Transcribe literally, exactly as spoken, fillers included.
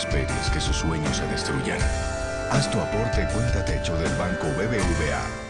esperes que sus sueños se destruyan. Haz tu aporte Cuenta Techo del Banco B B V A.